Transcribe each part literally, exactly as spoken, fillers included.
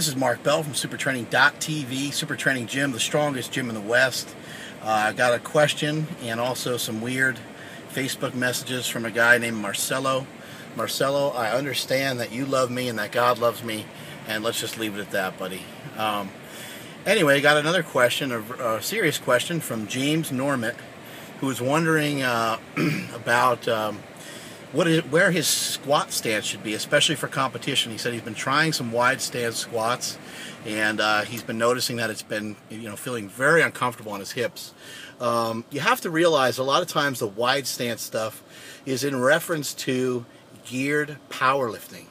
This is Mark Bell from SuperTraining dot T V, Super Training Gym, the strongest gym in the West. I uh, got a question and also some weird Facebook messages from a guy named Marcelo. Marcelo, I understand that you love me and that God loves me, and let's just leave it at that, buddy. Um, anyway, got another question, a, a serious question from James Normitt, who was wondering uh, about um, What is, where his squat stance should be, especially for competition. He said he's been trying some wide stance squats, and uh, he's been noticing that it's been, you know, feeling very uncomfortable on his hips. Um, you have to realize a lot of times the wide stance stuff is in reference to geared powerlifting.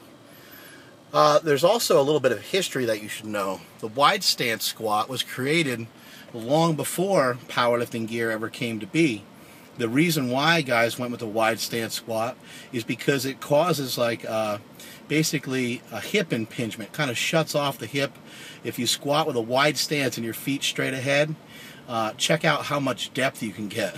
Uh, there's also a little bit of history that you should know. The wide stance squat was created long before powerlifting gear ever came to be. The reason why guys went with a wide stance squat is because it causes like uh, basically a hip impingement, kind of shuts off the hip. If you squat with a wide stance and your feet straight ahead, uh, check out how much depth you can get.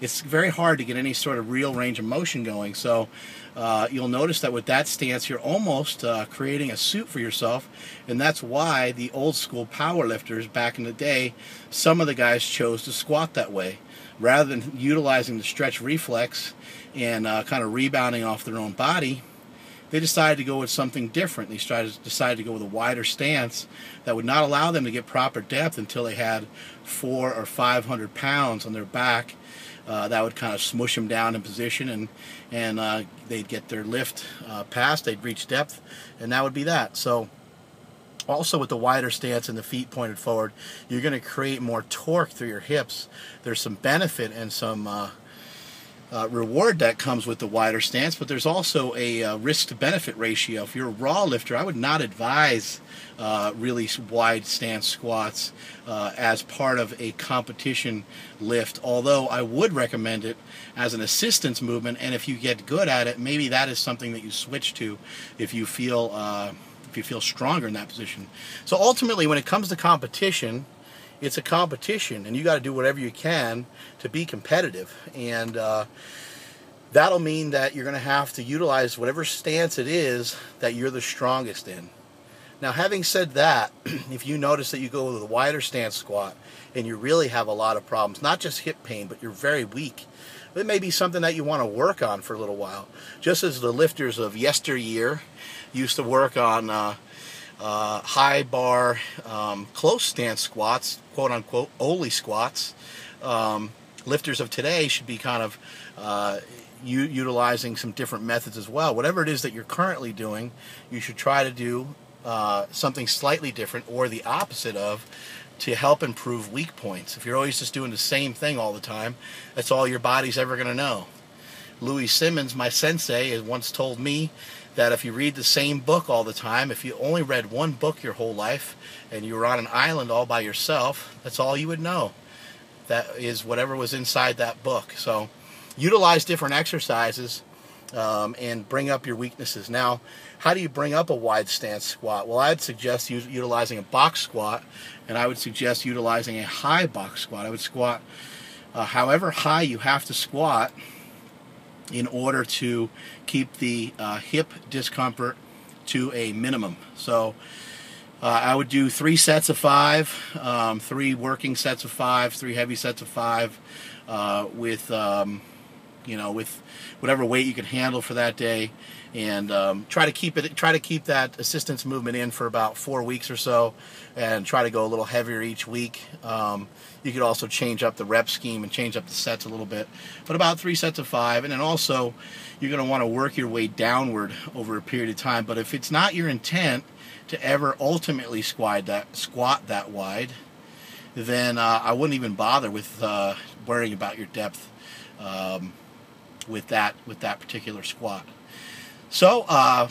It's very hard to get any sort of real range of motion going, so uh, you'll notice that with that stance you're almost uh, creating a suit for yourself, and that's why the old school power lifters back in the day, some of the guys chose to squat that way rather than utilizing the stretch reflex and uh, kind of rebounding off their own body. They decided to go with something different. They decided to go with a wider stance that would not allow them to get proper depth until they had four or five hundred pounds on their back. Uh, that would kind of smush them down in position, and and uh, they'd get their lift uh, past. They'd reach depth, and that would be that. So, also with the wider stance and the feet pointed forward, you're going to create more torque through your hips. There's some benefit and some Uh, Uh, reward that comes with the wider stance, but there's also a uh, risk to benefit ratio. If you're a raw lifter, I would not advise uh, really wide stance squats uh, as part of a competition lift, although I would recommend it as an assistance movement, and if you get good at it, maybe that is something that you switch to if you feel uh, if you feel stronger in that position. So ultimately, when it comes to competition, it's a competition, and you got to do whatever you can to be competitive, and uh, that'll mean that you're going to have to utilize whatever stance it is that you're the strongest in. Now, having said that, if you notice that you go with a wider stance squat and you really have a lot of problems, not just hip pain, but you're very weak, it may be something that you want to work on for a little while. Just as the lifters of yesteryear used to work on uh, Uh, high bar, um, close stance squats, quote unquote, only squats. Um, lifters of today should be kind of uh, utilizing some different methods as well. Whatever it is that you're currently doing, you should try to do uh, something slightly different or the opposite of to help improve weak points. If you're always just doing the same thing all the time, that's all your body's ever going to know. Louis Simmons, my sensei, has once told me that if you read the same book all the time, if you only read one book your whole life and you were on an island all by yourself, that's all you would know. That is whatever was inside that book. So utilize different exercises um, and bring up your weaknesses. Now, how do you bring up a wide stance squat? Well, I'd suggest utilizing a box squat, and I would suggest utilizing a high box squat. I would squat uh, however high you have to squat in order to keep the uh, hip discomfort to a minimum. So uh, I would do three sets of five, um, three working sets of five, three heavy sets of five, uh, with um, you know, with whatever weight you can handle for that day, and um, try to keep it. Try to keep that assistance movement in for about four weeks or so, and try to go a little heavier each week. Um, You could also change up the rep scheme and change up the sets a little bit, but about three sets of five. And then also, you're going to want to work your way downward over a period of time. But if it's not your intent to ever ultimately squat that squat that wide, then uh, I wouldn't even bother with uh, worrying about your depth um, with that with that particular squat. So uh,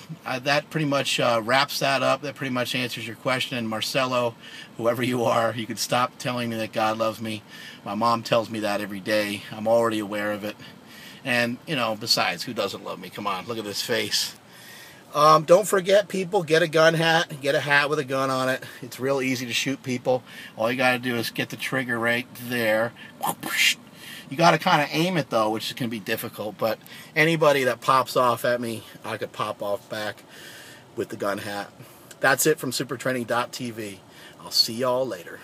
that pretty much uh, wraps that up. That pretty much answers your question. And Marcelo, whoever you are, you can stop telling me that God loves me. My mom tells me that every day. I'm already aware of it. And, you know, besides, who doesn't love me? Come on, look at this face. Um, don't forget, people, get a gun hat. Get a hat with a gun on it. It's real easy to shoot people. All you got to do is get the trigger right there. You got to kind of aim it, though, which can be difficult, but anybody that pops off at me, I could pop off back with the gun hat. That's it from Super Training dot T V. I'll see y'all later.